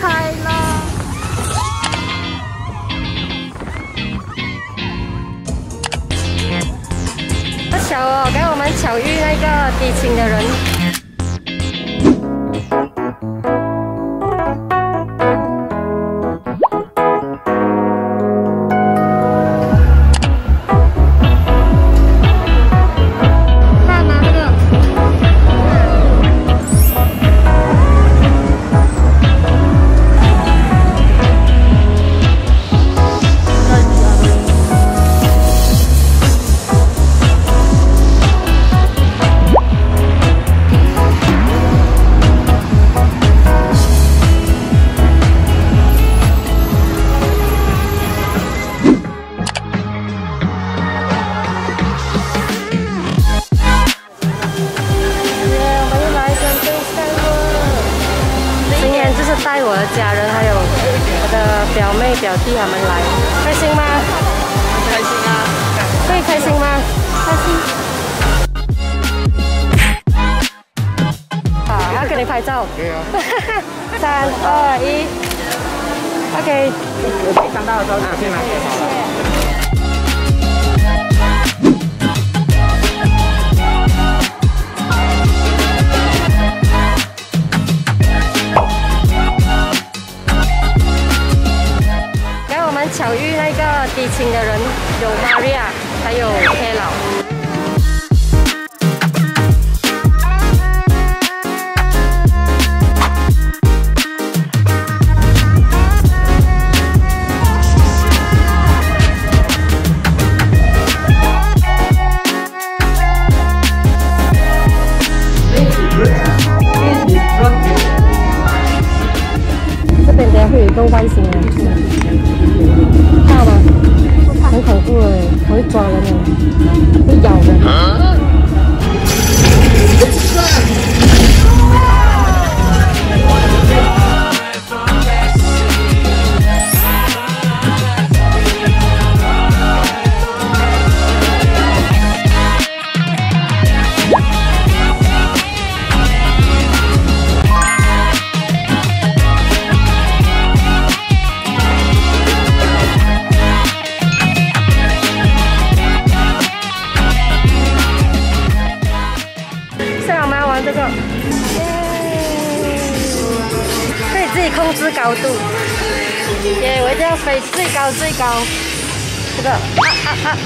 係啦。不巧哦，剛我們巧遇那個低清的人。 带我的家人还有我的表妹表弟他们来，开心吗？开心啊！会开心吗？开心。好，我要给你拍照。可以啊。3、2、1。OK。我看到的时候拿去拿。谢谢。 巧遇那个低清的人，有 Maria， 还有 K 老。这边等下会有一个外星人出来。 怕吗？很恐怖哎，我会抓人哎，会咬人。控制高度，耶！我一定要飞最高最高，这个啊！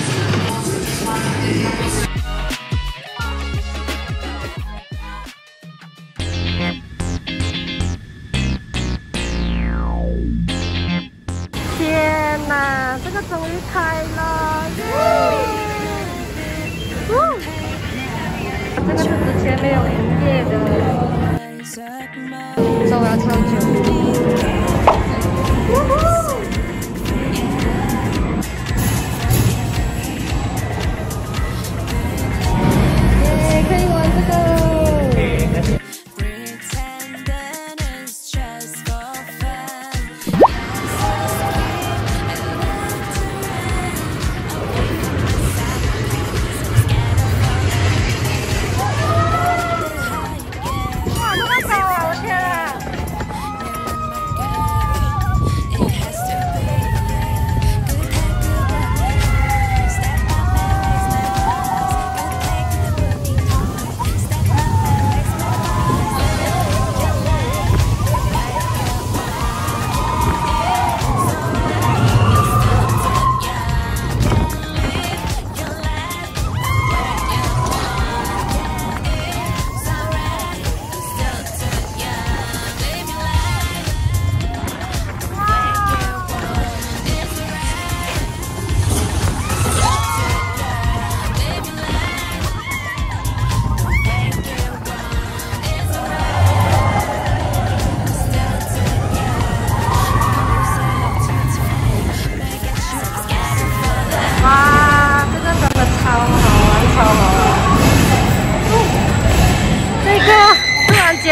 天哪，这个终于开了！这个是之前没有营业的。 我要超久，可以玩这个。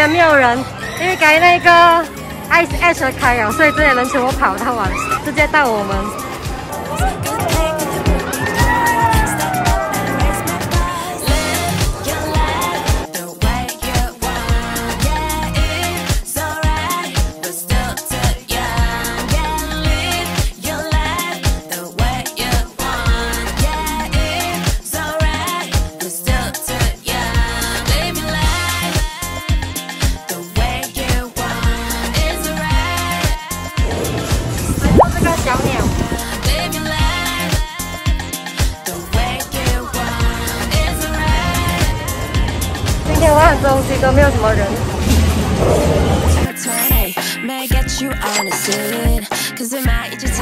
没有人，因为该那个 Ice Edge 开了，所以这些人全部跑到完，直接到我们。今天晚上东西都没有什么人。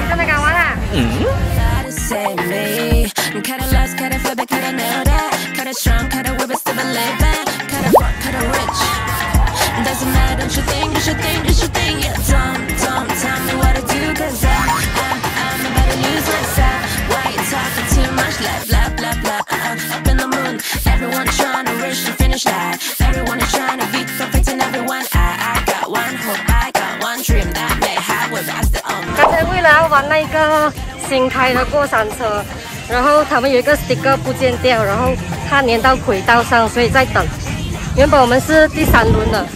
真的赶完啦？刚才为了要玩那个新开的过山车，然后他们有一个 sticker 不见掉，然后它粘到轨道上，所以在等。原本我们是第三轮的，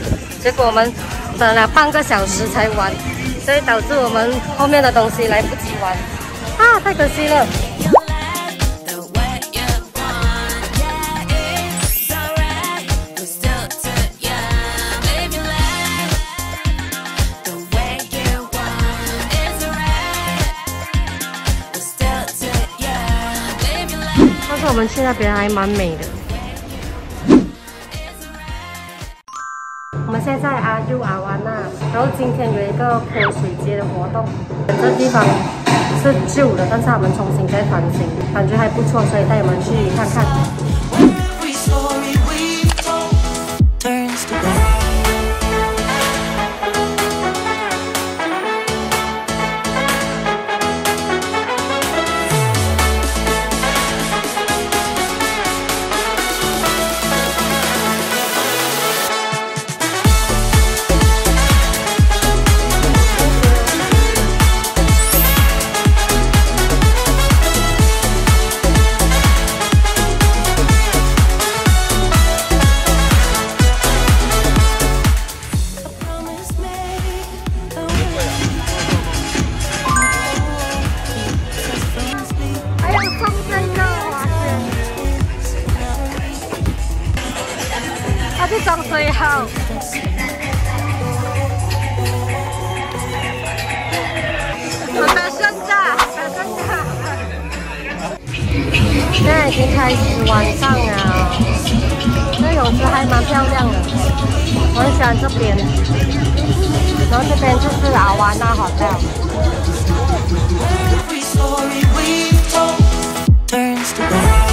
结果我们等了半个小时才玩，所以导致我们后面的东西来不及玩，啊，太可惜了。 我们去那边还蛮美的。我们现在阿尤阿湾那，然后今天有一个泼水节的活动。这地方是旧的，但是他们重新再翻新，感觉还不错，所以带我们去看看。 去装水好。现在已经开始晚上了，这泳池还蛮漂亮的，我很喜欢这边。然后这边就是阿瓦那好像。